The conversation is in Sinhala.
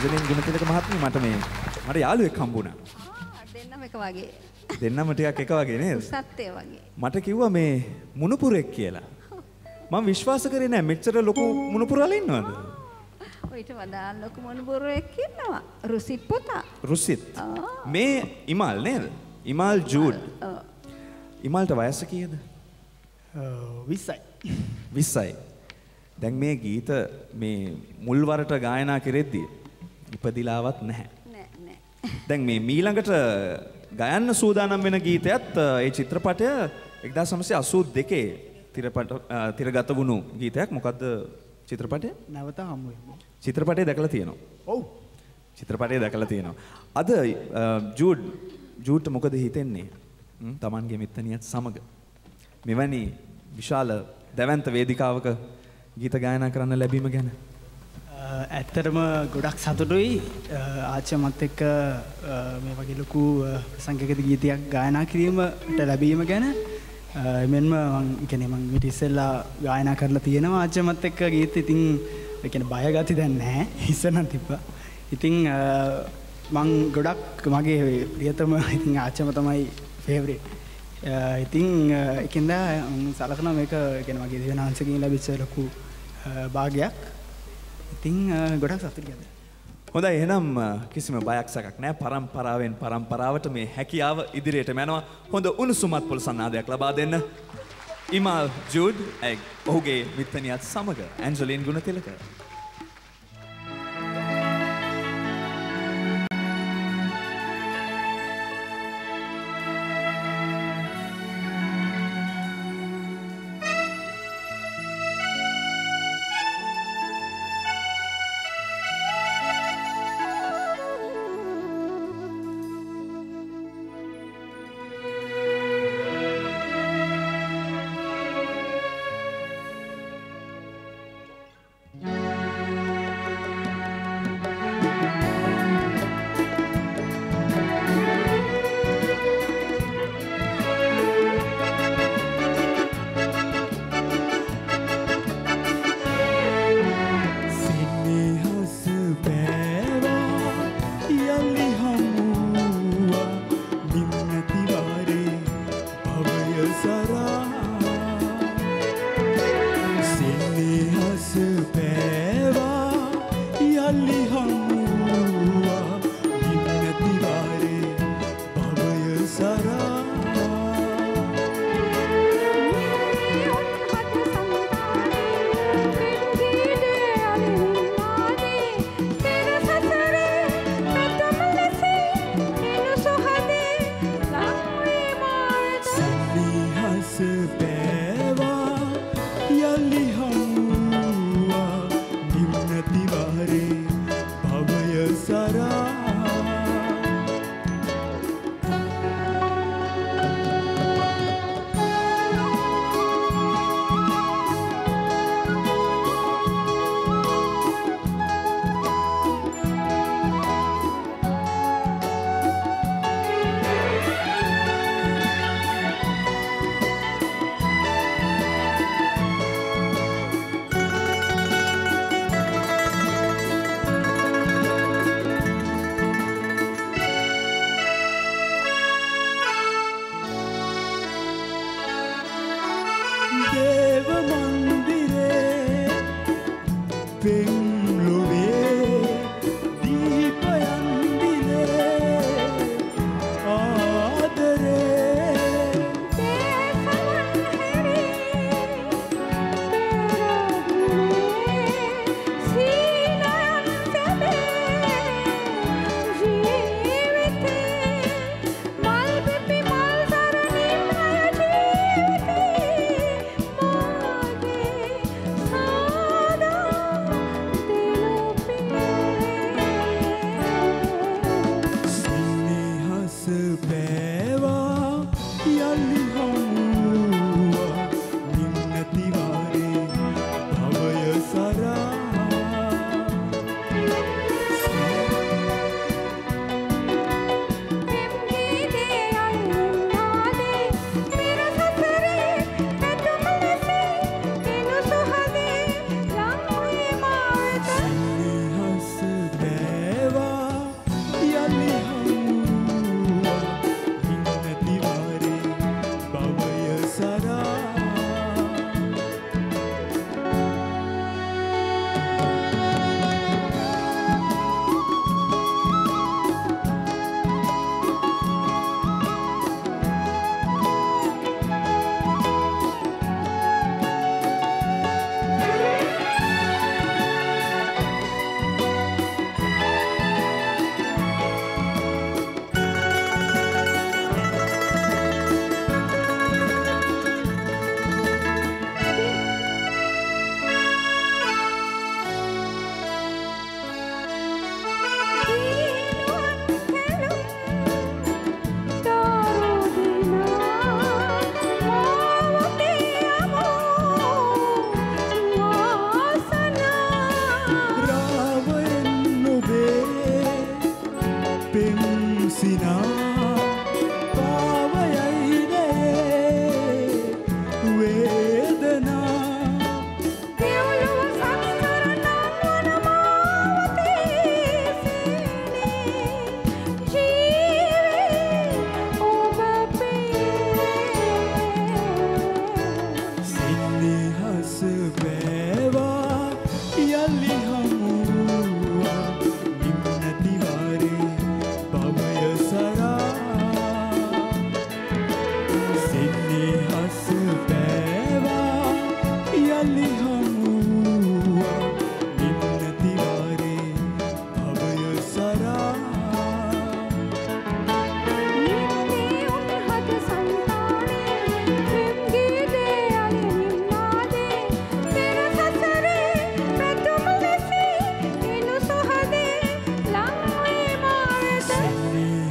අන්ජලින් ගුණතිලක මහත්මිය මට මේ මට යාළුවෙක් හම්බුණා. දෙන්නම එක වගේ. දෙන්නම ටිකක් එක වගේ නේද? සත්‍ය වගේ. මට කිව්වා මේ මුණුපුරෙක් කියලා. මම විශ්වාස කරේ නෑ මෙච්චර ලොකු මුණුපුරවල ඉන්නවද? ඔයිට වඩා ලොකු මුණුපුරෙක් ඉන්නවා. රුසිත් පුතා. රුසිත්. මේ ඉමාල් නේද? ඉමාල් ජූඩ්. ඉමාල්ට වයස කීයද? 20යි. 20යි. දැන් මේ ගීත මේ මුල් වරට ගායනා කරෙද්දී ඉපදිලාවත් නැහැ. නෑ. දැන් මේ මීළඟට ගයන්න සූදානම් වෙන ගීතයත් ඒ චිත්‍රපටය 1982 තිරගත වුණු ගීතයක්. මොකද්ද චිත්‍රපටය? නැවත හමු වෙමු. චිත්‍රපටය දැකලා තියෙනවා. ඔව්. චිත්‍රපටය දැකලා තියෙනවා. අද ජූඩ් මොකද හිතෙන්නේ? Tamange මිත්තනියත් සමග මෙවැනි විශාල දැවැන්ත වේදිකාවක ගීත ගායනා කරන්න ලැබීම ගැන ඇත්තටම ගොඩක් සතුටුයි. ආච්චිමත් එක්ක මේ වගේ ලොකු සංකේත ගීතයක් ගායනා කිරීමට ලැබීම ගැන එමෙන්ම මම කියන්නේ මම ඊට ඉස්සෙල්ලා ගායනා කරලා තියෙනවා ආච්චිමත් එක්ක ගීත. ඉතින් ඒ කියන්නේ බය ගැති දැන් නැහැ. ඉස්සනම් තිබ්බා. ඉතින් මම ගොඩක් මගේ ප්‍රියතම ඉතින් ආච්චිම තමයි ෆේවරිට්. ඉතින් ඒකෙන්ද සලකනවා මේක කියන්නේ මගේ දිවනාංශකින් ලැබිච්ච ලොකු භාගයක්. ඉතින් ගොඩක් සතුටුයි. හොඳයි එහෙනම් කිසිම බයක් සැකක් නැහැ. පරම්පරාවෙන් පරම්පරාවට මේ හැකියාව ඉදිරියටම යනවා. හොඳ උණුසුමත් පොල් සන්නාදයක් ලබා දෙන්න. ඉමාල් ජූඩ් ඔහුගේ මිත්තණියත් සමග ඇන්ජලින් ගුණතිලක.